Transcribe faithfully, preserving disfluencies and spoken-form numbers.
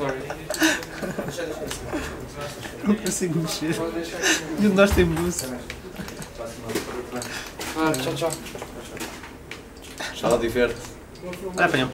Sorry. Não consigo mexer. E onde nós temos luz? Ah, tchau, tchau. Tchau, diverte. Ah, apanham.